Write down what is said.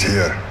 He's here.